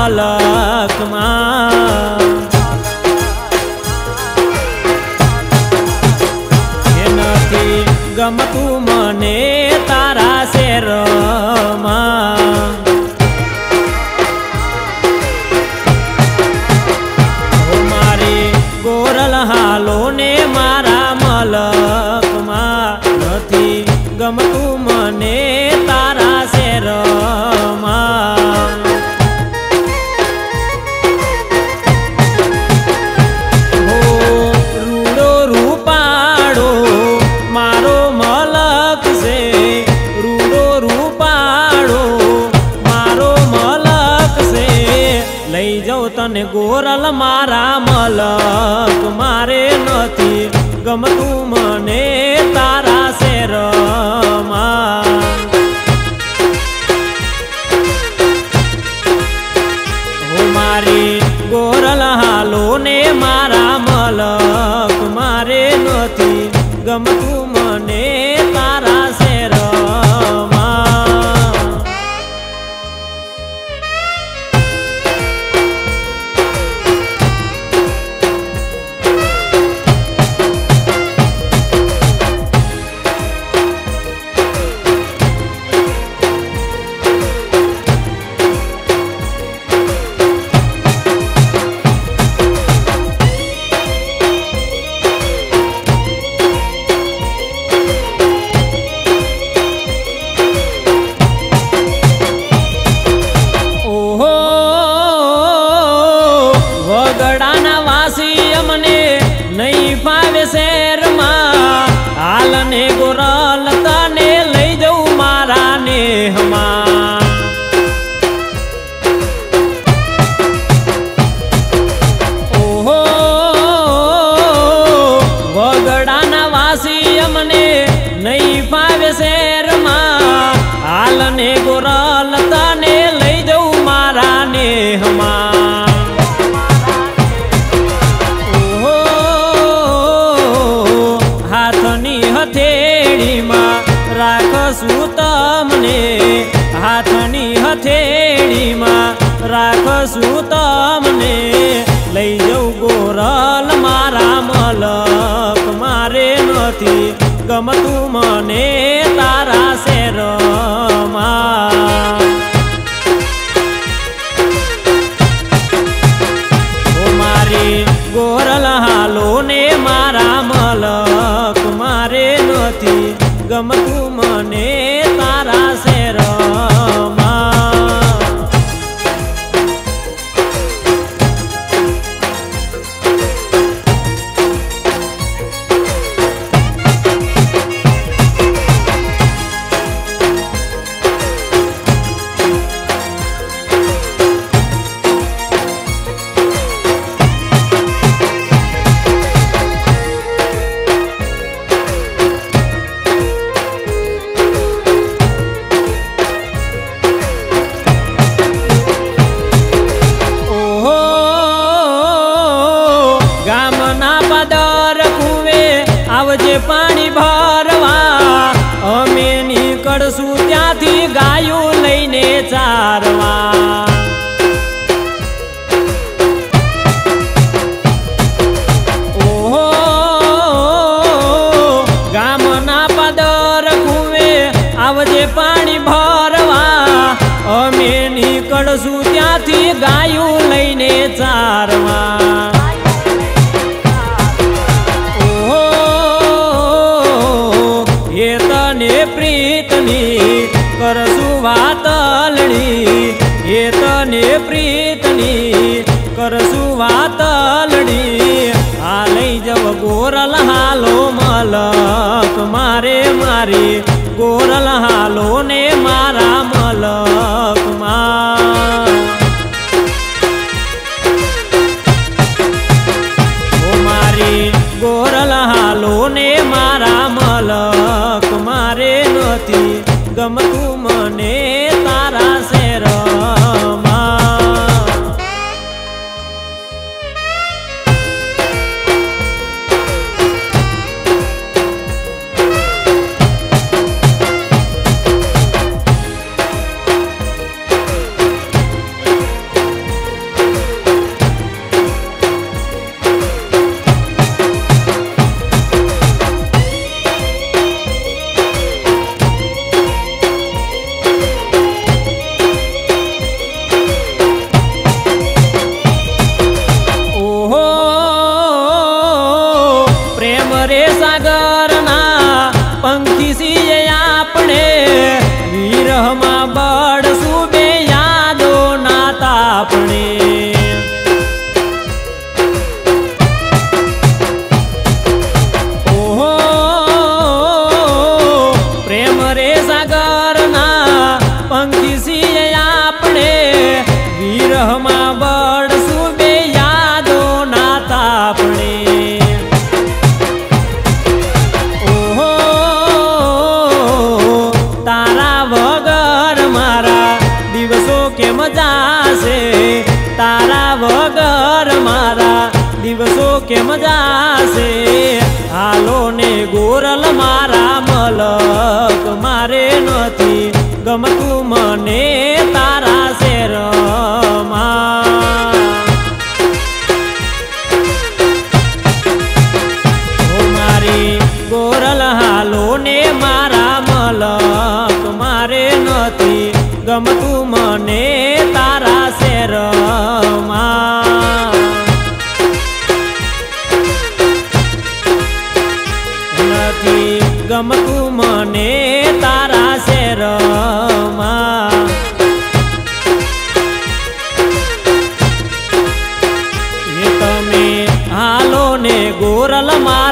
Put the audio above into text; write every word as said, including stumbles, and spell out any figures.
हालात माँ गमतू मने तारा से रमा मारे गोरल हालो ने मारा मलक मा नथी गमतू मने तारा से रमा तने गोरल मारा मलक मारे नथी गमतू मने तारा से रमा हो मारी गोरल हालो ने मारा मलक मारे नथी गमतू मने तारा से रमा। गमतू मने तारा से रमा मारी गोरल हालो ने मारा मलक मारे नथी गमतू मने तारा से रमा। गोरल हालो मलक मारे मारी गोरल हालो ने मारा मलक मा मारी गोरल हालो ने मारा मलक मारे नथी गमतू मने तारा से रमा। के मजा से हालो ने गोरल मारा मलक मारे नथी गमतू मने तारा से रमा मारी गोरल हालो ने मारा मलक मारे नथी गमतू मने तारा से रमा गमतू मने तारा से रमा ये तमे हालो ने गोरल मा